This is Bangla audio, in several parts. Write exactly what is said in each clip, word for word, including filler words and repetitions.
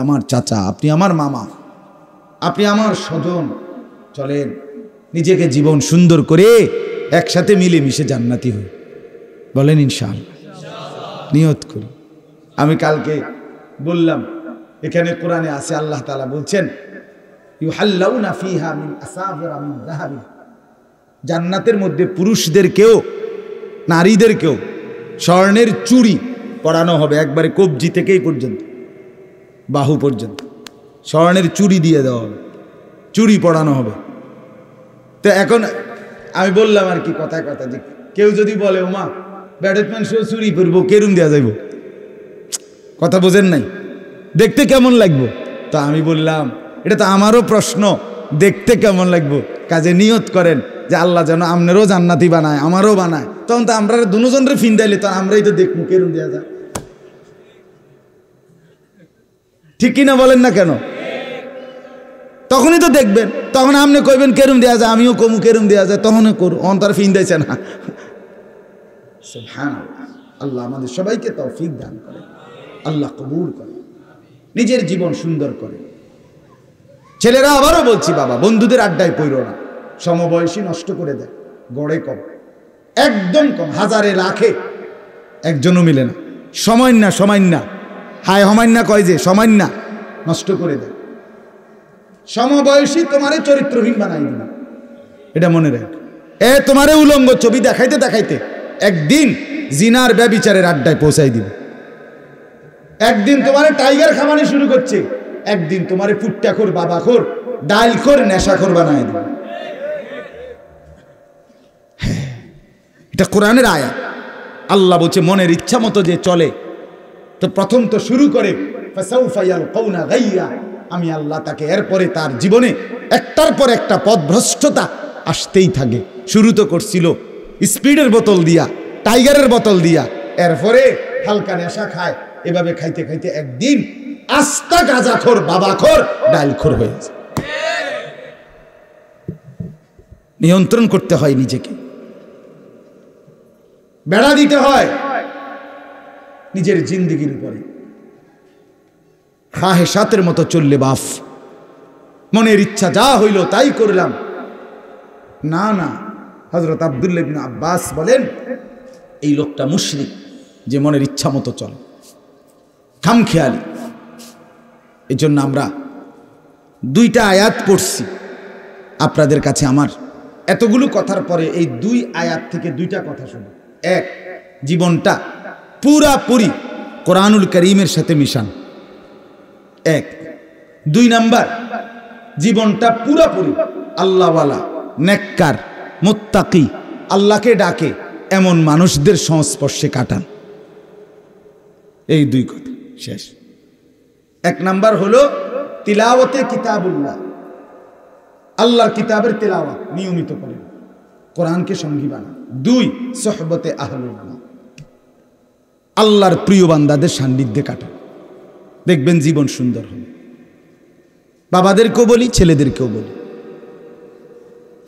আপনি আমার চাচা, আপনি আমার মামা, আপনি আমার স্বজন। চলেন নিজেকে জীবন সুন্দর করে একসাথে মিলেমিশে জান্নাতি হই, বলেন ইনশাআল্লাহ। নিয়ত করি। আমি কালকে বললাম এখানে কোরআনে আছে আল্লাহ তাআলা বলছেন ইউহাল্লাউনা ফিহা মিন আসাবিরা মিন যাহাব, জান্নাতের মধ্যে পুরুষদেরকেও নারীদেরকেও স্বর্ণের চুড়ি পরানো হবে, একবারে কবজি থেকেই পর্যন্ত বাহু পর্যন্ত স্বর্ণের চুড়ি দিয়ে দেওয়া হবে, চুড়ি পরানো হবে। তো এখন আমি বললাম আর কি কথায় কথা যে কেউ যদি বলে ওমা ব্যাটসম্যান শো চুরি পরবো কেরুম দেওয়া যাইব, কথা বোঝেন নাই, দেখতে কেমন লাগবো? তো আমি বললাম এটা তো আমারও প্রশ্ন, দেখতে কেমন লাগবো। কাজে নিয়ত করেন যে আল্লাহ যেন আমনেরও জান্নাতি বানায় আমারও বানায়, তখন তো আমরা দুজনরে ফিন দিলে তো আমরাই তো দেখবো কেরুম দেওয়া যায়, ঠিক কিনা বলেন না কেন? তখনই তো দেখবেন, তখন আপনি কইবেন কেরুম দেওয়া যায়, আমিও কমু কেরুম দেওয়া যায়, তখন করু অন তার ফিন দিয়েছে না। সুবহানাল্লাহ। আল্লাহ আমাদের সবাইকে তৌফিক দান করে, আল্লাহ কবুল করে, নিজের জীবন সুন্দর করে। ছেলেরা আবারও বলছি বাবা, বন্ধুদের আড্ডায় পড়ো না, সমবয়সী নষ্ট করে দেয়, গড়ে কম, একদম কম, হাজারে লাখে একজনও মিলে না, সময় না সময় না হায় হমান্না কয় যে সময় না, নষ্ট করে দেয়। সমবয়সী তোমারে চরিত্রহীন বানাই দিল, এটা মনে রাখ। এ তোমারে উলঙ্গ ছবি দেখাইতে দেখাইতে একদিন জিনার ব্যভিচারের আড্ডায় পৌঁছাই দিবে, একদিন তোমারে টাইগার খামানি শুরু করছে, একদিন তোমারে পুট্টাখোর বাবাখোর ডাইলখোর নেশাখোর বানাই দিবে। এটা কোরআনের আয়াত। আল্লাহ বলছে মনের ইচ্ছা মতো যে চলে, তো প্রথম তো শুরু করে ফাসাউফা ইয়ালকাউনা গাইয়া, আমি আল্লাহ তাকে এরপরে তার জীবনে একটার পর একটা পথভ্রষ্টতা আসতেই থাকে। শুরু তো করছিল স্পিডের বোতল দিয়া, টাইগারের বোতল দিয়া, এরপরে হালকা নেশা খায়, এভাবে খাইতে খাইতে একদিন আস্তা গাঁজাখোর বাবাখোর ডাইলখোর হয়ে যায়। নিয়ন্ত্রণ করতে হয় নিজেকে, বেড়া দিতে হয় নিজের জিন্দিগির উপরে। খাহেশাতের মতো চললে বাফ, মনের ইচ্ছা যা হইল তাই করলাম, না না। হযরত আব্দুল্লাহ ইবনে আব্বাস বলেন এই লোকটা মুশরিক যে মনের ইচ্ছা মতো চলে, খামখেয়ালি। এই জন্য আমরা দুইটা আয়াত পড়ছি আপনাদের কাছে। আমার এতগুলো কথার পরে এই দুই আয়াত থেকে দুইটা কথা শুনো। এক, জীবনটা পুরাপুরি কোরআনুল করিমের সাথে মিশান, এক। দুই নাম্বার, জীবনটা পুরাপুরি আল্লাহওয়ালা, নেককার, মুত্তাকি, আল্লাহকে ডাকে এমন মানুষদের সংস্পর্শে কাটান। এই দুই কথা শেষ। এক নাম্বার হলো তিলাওয়াতে কিতাবুল্লাহ, আল্লাহর কিতাবের তেলাওয়াত নিয়মিত করেন, কোরআনকে সঙ্গী বানান। দুই, সোহবতে আহলুল্লাহ, আল্লাহর প্রিয় বান্দাদের সান্নিধ্যে কাটান, দেখবেন জীবন সুন্দর হবে। বাবাদেরকেও বলি, ছেলেদেরকেও বলি,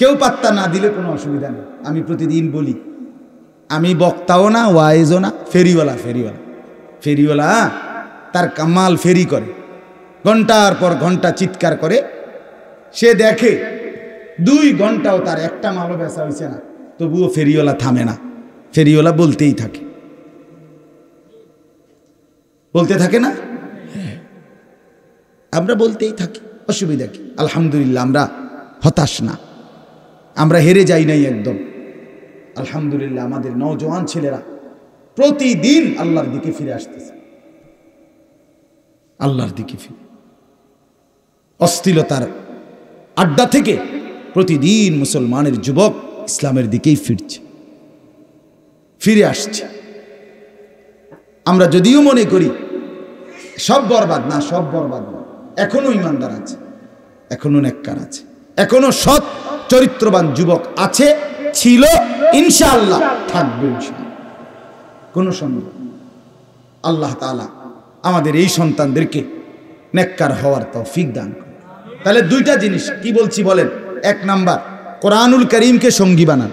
কেউ পাত্তা না দিলে কোনো অসুবিধা নেই। আমি প্রতিদিন বলি, আমি বক্তাও না, ওয়াইজও না, ফেরিওয়ালা ফেরিওয়ালা ফেরিওয়ালা তার কামাল ফেরি করে, ঘন্টার পর ঘন্টা চিৎকার করে, সে দেখে দুই ঘন্টাও তার একটা মালও বেচা হয়েছে না, তবুও ফেরিওয়ালা থামে না, ফেরিওয়ালা বলতেই থাকে, বলতে থাকে না, আমরা বলতেই থাকি, অসুবিধা কি? আলহামদুলিল্লাহ আমরা হতাশ না, আমরা হেরে যাই নাই একদম। আলহামদুলিল্লাহ আমাদের নওজোয়ান ছেলেরা প্রতিদিন আল্লাহর দিকে ফিরে আসতেছে, আল্লাহর দিকে ফিরে, অস্থিরতার আড্ডা থেকে প্রতিদিন মুসলমানের যুবক ইসলামের দিকেই ফিরছে, ফিরে আসছে। আমরা যদিও মনে করি সব বরবাদ, না সব বরবাদ না, এখনো ইমানদার আছে, এখনো নেককার আছে, এখনো সৎ চরিত্রবান যুবক আছে, ছিল, ইনশাআল্লাহ থাকবে, ইনশাআল্লাহ, কোনো সন্দেহ। আল্লাহ তাআলা আমাদের এই সন্তানদেরকে নেককার হওয়ার তৌফিক দান করে। তাহলে দুইটা জিনিস কি বলছি বলেন। এক নাম্বার, কোরআনুল করিমকে সঙ্গী বানান,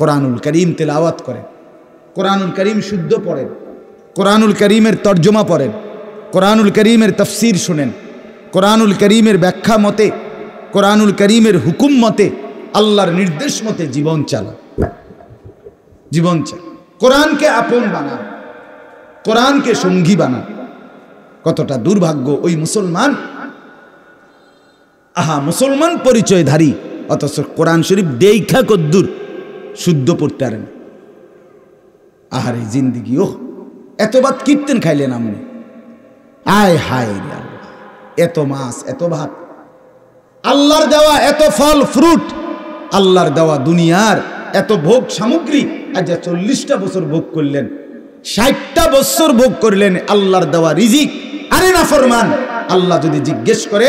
কোরআনুল করিম তেলাওয়াত করেন, কোরআনুল করিম শুদ্ধ পড়েন, কোরআনুল করিমের তর্জমা পড়েন, কোরআনুল করিমের তফসির শুনেন, কোরআনুল করিমের ব্যাখ্যা মতে, কোরআনুল করিমের হুকুম মতে, আল্লাহর নির্দেশ মতে জীবন চালা, জীবন চালা। কোরআনকে আপন বানা, কোরআনকে সঙ্গী বানা। কতটা দুর্ভাগ্য ওই মুসলমান, আহা মুসলমান পরিচয়ধারী, অথচ কোরআন শরীফ দেখা কদ্দুর শুদ্ধ পড়তে পারে না। আহারে জিন্দিগি, ওহ এত ভাত কীর্তন খাইলেন আপনি, আয় হায় রে, এত মাছ এত ভাত, আল্লাহর দেওয়া এত ফল ফ্রুট, আল্লাহর দেওয়া দুনিয়ার এত ভোগ সামগ্রী, আজ চল্লিশটা বছর ভোগ করলেন, ষাটটা বছর ভোগ করলেন আল্লাহর দেওয়া রিজিক। আরে নাফরমান, আল্লাহ যদি জিজ্ঞেস করে,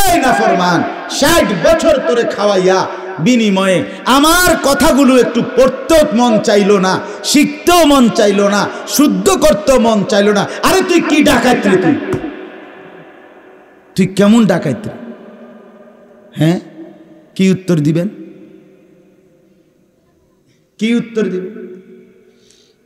এই নাফরমান ষাট বছর তোরে খাওয়াইয়া, বিনিময়ে আমার কথাগুলো একটু পড়তেও মন চাইল না, শিখতেও মন চাইল না, শুদ্ধ করতেও মন চাইল না, আরে তুই কি ডাকাত রে, তুই তুই কেমন ডাকাত রে। হ্যাঁ, কি উত্তর দিবেন, কি উত্তর দিবেন?